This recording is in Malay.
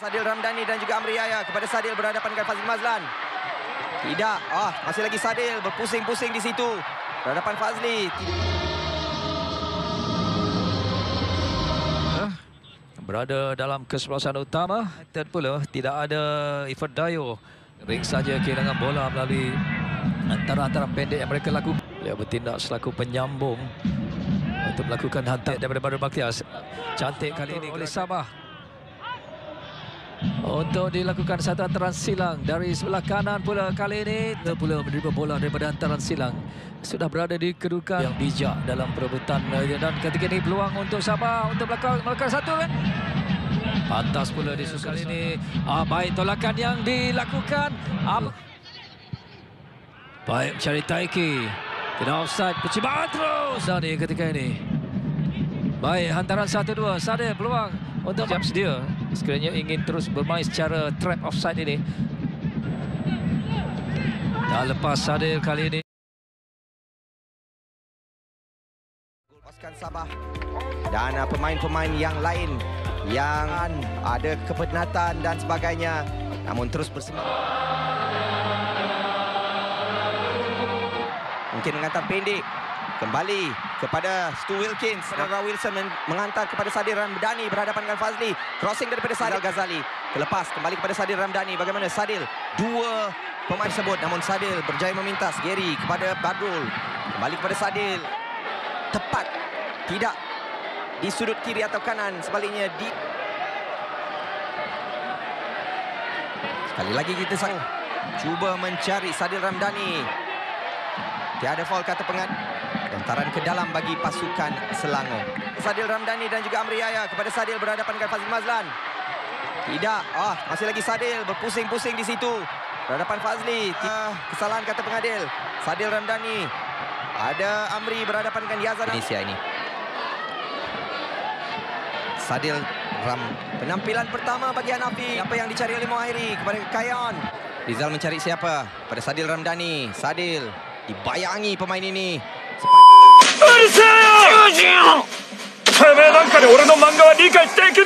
Saddil Ramdani dan juga Amri Yaya kepada Saddil berhadapan dengan Fazli Mazlan. Tidak, masih lagi Saddil berpusing-pusing di situ. Berhadapan Fazli. Berada dalam kesebelasan utama, terpula tidak ada effort dayo. Ring saja kehilangan bola melalui antara-antara pendek yang mereka lakukan. Dia bertindak selaku penyambung untuk melakukan hantar daripada Baru Bakhtias. Cantik kali ini oleh Sabah. Untuk dilakukan satu hantaran silang dari sebelah kanan pula kali ini. Pula menerima bola daripada hantaran silang. Sudah berada di kedudukan yang bijak dalam perebutan. Dan ketika ini peluang untuk Sabah untuk melakukan satu kan. Pantas pula disusul kali ini. Baik tolakan yang dilakukan. Baik cari Taiki. Kena offside. Percubaan terus. Dari ketika ini. Baik hantaran 1-2. Sadil peluang untuk James dia. Sekiranya ingin terus bermain secara trap offside ini. Dah lepas Saddil kali ini. Lepaskan Sabah dan pemain-pemain yang lain yang ada kepenatan dan sebagainya. Namun terus bersemangat. Mungkin mengantar pendek. Kembali kepada Stu Wilkins. Nara Wilson mengantar kepada Saddil Ramdani berhadapan dengan Fazli. Crossing daripada Saddil Gazali. Kelepas kembali kepada Saddil Ramdani. Bagaimana Saddil? Dua pemain tersebut. Namun Saddil berjaya memintas. Gary kepada Badrul. Kembali kepada Saddil. Tepat. Tidak. Di sudut kiri atau kanan. Sebaliknya di... Sekali lagi kita cuba mencari Saddil Ramdani. Tiada faul kata pengat. Hantaran ke dalam bagi pasukan Selangor. Saddil Ramdani dan juga Amri Yaya kepada Saddil berhadapan dengan Fazli Mazlan. Tidak, masih lagi Saddil berpusing-pusing di situ. Berhadapan Fazli, kesalahan kata pengadil. Saddil Ramdani, ada Amri berhadapan dengan Yazzan. Indonesia ini. Saddil Ram, penampilan pertama bagi Hanafi. Apa yang dicari oleh Muhairi kepada Kayon. Rizal mencari siapa? Pada Saddil Ramdani. Saddil dibayangi pemain ini. Seperti... うるせえよ! てめえなんかで俺の漫画は理解でき